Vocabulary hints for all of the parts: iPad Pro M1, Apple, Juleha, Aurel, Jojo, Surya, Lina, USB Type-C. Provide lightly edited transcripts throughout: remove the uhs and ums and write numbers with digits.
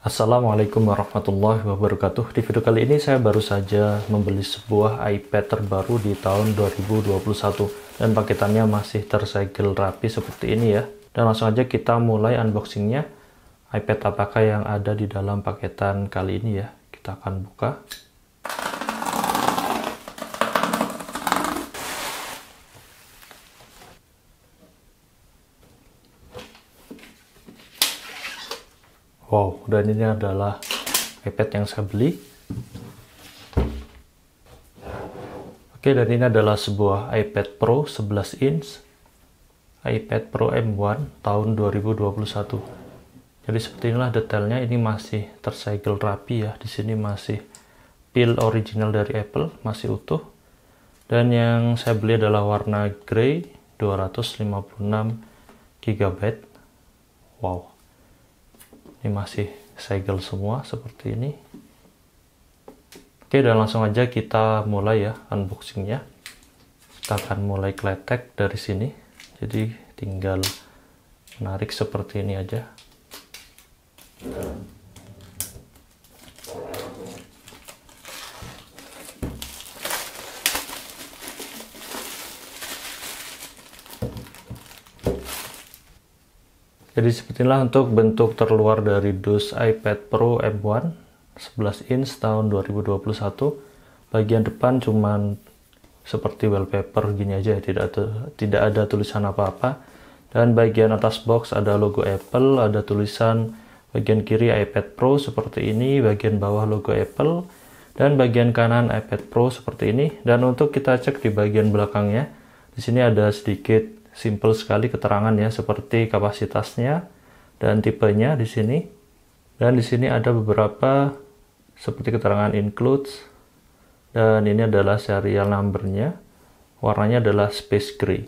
Assalamualaikum warahmatullahi wabarakatuh. Di video kali ini saya baru saja membeli sebuah iPad terbaru di tahun 2021 dan paketannya masih tersegel rapi seperti ini ya. Dan langsung aja kita mulai unboxingnya. iPad apakah yang ada di dalam paketan kali ini ya. Kita akan buka. Wow, dan ini adalah iPad yang saya beli. Oke, dan ini adalah sebuah iPad Pro 11 inch, iPad Pro M1 tahun 2021. Jadi seperti inilah detailnya, ini masih tersegel rapi ya. Di sini masih pil original dari Apple, masih utuh. Dan yang saya beli adalah warna grey 256 GB. Wow. Ini masih segel semua seperti ini. Oke, dan langsung aja kita mulai ya unboxingnya. Kita akan mulai kletek dari sini. Jadi tinggal menarik seperti ini aja. Jadi seperti inilah untuk bentuk terluar dari dus iPad Pro M1 11 inch tahun 2021. Bagian depan cuman seperti wallpaper gini aja, tidak ada tulisan apa-apa. Dan bagian atas box ada logo Apple, ada tulisan bagian kiri iPad Pro seperti ini, bagian bawah logo Apple, dan bagian kanan iPad Pro seperti ini. Dan untuk kita cek di bagian belakangnya, di sini ada sedikit simple sekali keterangan ya, seperti kapasitasnya dan tipenya di sini. Dan di sini ada beberapa seperti keterangan includes, dan ini adalah serial numbernya. Warnanya adalah space gray.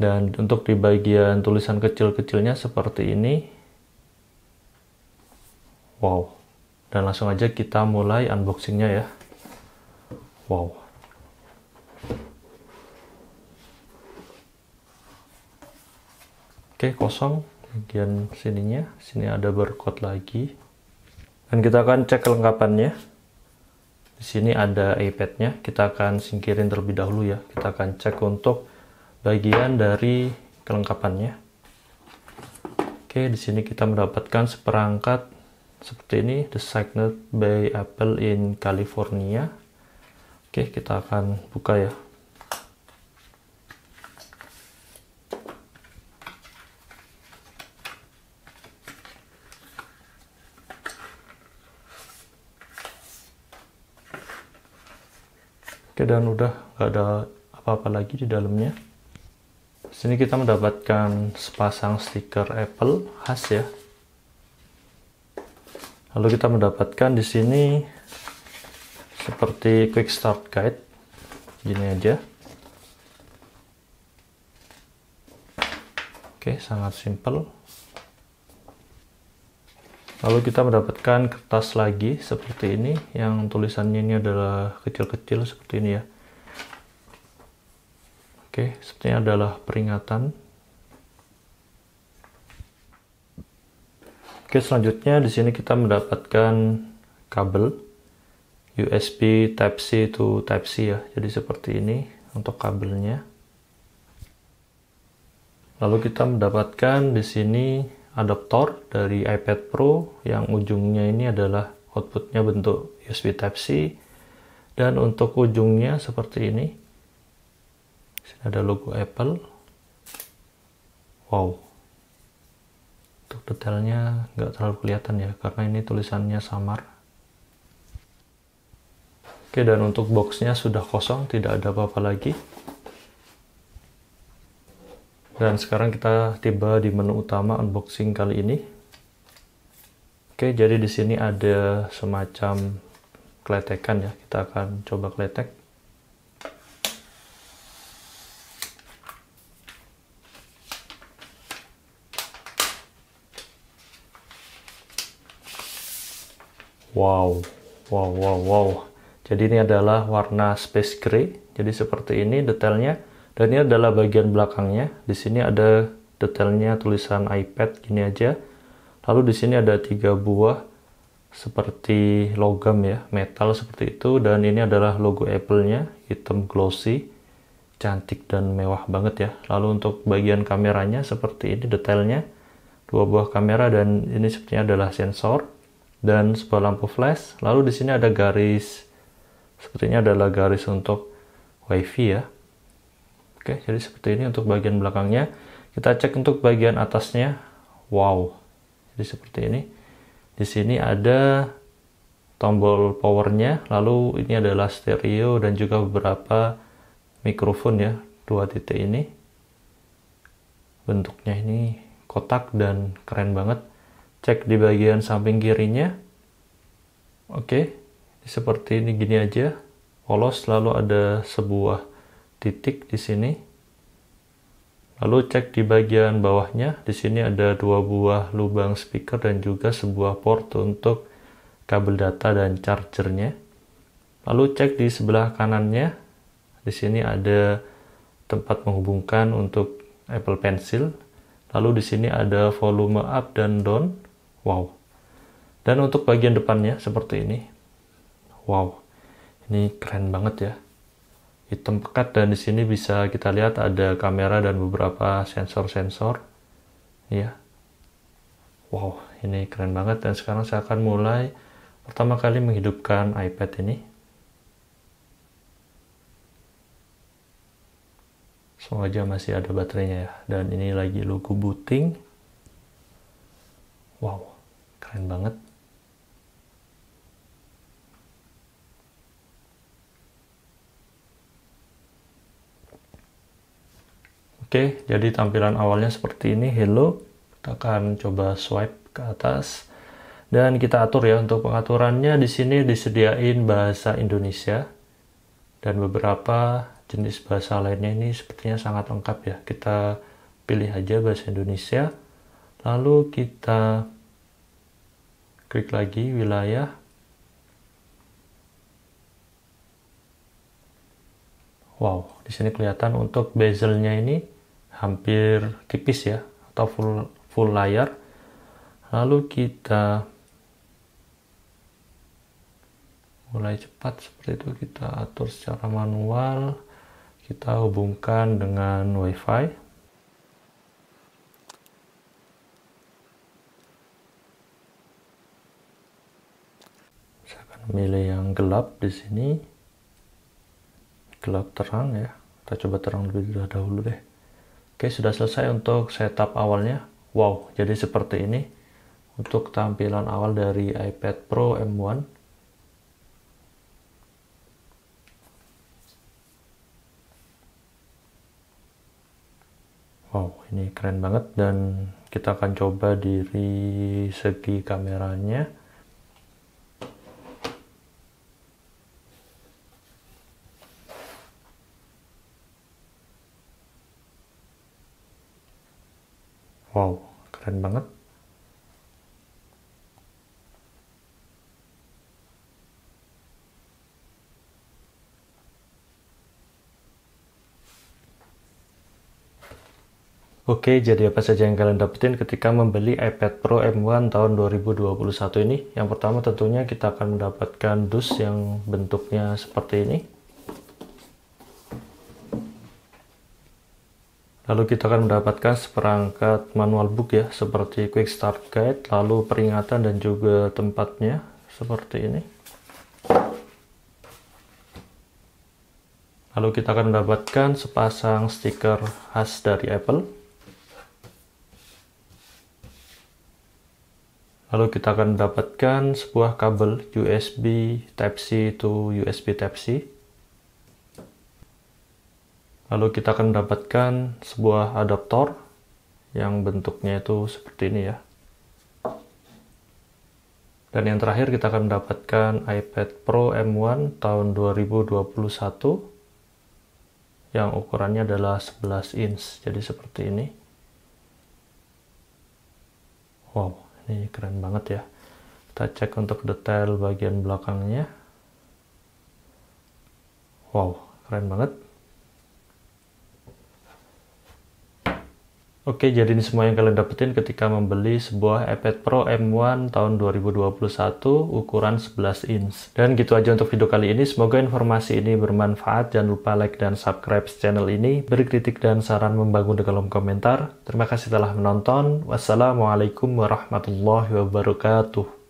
Dan untuk di bagian tulisan kecil-kecilnya seperti ini. Wow. Dan langsung aja kita mulai unboxingnya ya. Wow. Oke, kosong bagian sininya. Sini ada barcode lagi. Dan kita akan cek kelengkapannya. Di sini ada iPad-nya. Kita akan singkirin terlebih dahulu ya. Kita akan cek untuk bagian dari kelengkapannya. Oke, di sini kita mendapatkan seperangkat seperti ini, designed by Apple in California. Oke, kita akan buka ya. Oke, dan udah nggak ada apa-apa lagi di dalamnya. Di sini kita mendapatkan sepasang stiker Apple khas ya. Lalu kita mendapatkan di sini seperti quick start guide, gini aja. Oke, sangat simple. Lalu kita mendapatkan kertas lagi seperti ini, yang tulisannya ini adalah kecil-kecil seperti ini ya. Oke, sepertinya adalah peringatan. Oke, selanjutnya di sini kita mendapatkan kabel USB Type-C to Type-C ya. Jadi seperti ini untuk kabelnya. Lalu kita mendapatkan di sini adaptor dari iPad Pro yang ujungnya ini adalah outputnya bentuk USB Type-C, dan untuk ujungnya seperti ini. Sini ada logo Apple. Wow, untuk detailnya nggak terlalu kelihatan ya karena ini tulisannya samar. Oke, dan untuk boxnya sudah kosong, tidak ada apa-apa lagi. Dan sekarang kita tiba di menu utama unboxing kali ini. Oke, jadi di sini ada semacam kletekan ya. Kita akan coba kletek. Wow, wow, wow, wow. Jadi ini adalah warna space gray. Jadi seperti ini detailnya. Dan ini adalah bagian belakangnya. Di sini ada detailnya tulisan iPad gini aja. Lalu di sini ada 3 buah seperti logam ya, metal seperti itu, dan ini adalah logo Apple-nya, hitam glossy, cantik dan mewah banget ya. Lalu untuk bagian kameranya seperti ini detailnya, 2 buah kamera, dan ini sepertinya adalah sensor dan sebuah lampu flash. Lalu di sini ada garis, sepertinya adalah garis untuk WiFi ya. Oke, jadi seperti ini untuk bagian belakangnya. Kita cek untuk bagian atasnya. Wow, jadi seperti ini. Di sini ada tombol powernya, lalu ini adalah stereo dan juga beberapa mikrofon ya, 2 titik ini. Bentuknya ini kotak dan keren banget. Cek di bagian samping kirinya. Oke, seperti ini, gini aja, polos. Lalu ada sebuah titik di sini. Lalu cek di bagian bawahnya, di sini ada 2 buah lubang speaker dan juga sebuah port untuk kabel data dan chargernya. Lalu cek di sebelah kanannya, di sini ada tempat menghubungkan untuk Apple Pencil. Lalu di sini ada volume up dan down. Wow. Dan untuk bagian depannya seperti ini. Wow. Ini keren banget ya. Hitam pekat, dan di sini bisa kita lihat ada kamera dan beberapa sensor-sensor ya. Wow, ini keren banget. Dan sekarang saya akan mulai pertama kali menghidupkan iPad ini. Semoga masih ada baterainya ya. Dan ini lagi logo booting. Wow, keren banget. Oke, jadi tampilan awalnya seperti ini. Hello, kita akan coba swipe ke atas dan kita atur ya. Untuk pengaturannya di sini disediain bahasa Indonesia dan beberapa jenis bahasa lainnya. Ini sepertinya sangat lengkap ya. Kita pilih aja bahasa Indonesia, lalu kita klik lagi wilayah. Wow, di sini kelihatan untuk bezelnya ini hampir tipis ya, atau full layar. Lalu kita mulai cepat seperti itu, kita atur secara manual. Kita hubungkan dengan WiFi. Saya akan memilih yang gelap di sini. Gelap terang ya. Kita coba terang lebih dahulu deh. Oke, sudah selesai untuk setup awalnya. Wow, jadi seperti ini untuk tampilan awal dari iPad Pro M1. Wow, ini keren banget. Dan kita akan coba dari segi kameranya. Wow, keren banget. Oke, jadi apa saja yang kalian dapetin ketika membeli iPad Pro M1 tahun 2021 ini? Yang pertama tentunya kita akan mendapatkan dus yang bentuknya seperti ini. Lalu kita akan mendapatkan seperangkat manual book ya, seperti Quick Start Guide, lalu peringatan dan juga tempatnya seperti ini. Lalu kita akan mendapatkan sepasang stiker khas dari Apple. Lalu kita akan mendapatkan sebuah kabel USB Type-C to USB Type-C. Lalu kita akan mendapatkan sebuah adaptor yang bentuknya itu seperti ini ya. Dan yang terakhir kita akan mendapatkan iPad Pro M1 tahun 2021 yang ukurannya adalah 11 inch. Jadi seperti ini. Wow, ini keren banget ya. Kita cek untuk detail bagian belakangnya. Wow, keren banget. Oke, jadi ini semua yang kalian dapetin ketika membeli sebuah iPad Pro M1 tahun 2021 ukuran 11 inch. Dan gitu aja untuk video kali ini. Semoga informasi ini bermanfaat. Jangan lupa like dan subscribe channel ini. Beri kritik dan saran membangun di kolom komentar. Terima kasih telah menonton. Wassalamualaikum warahmatullahi wabarakatuh.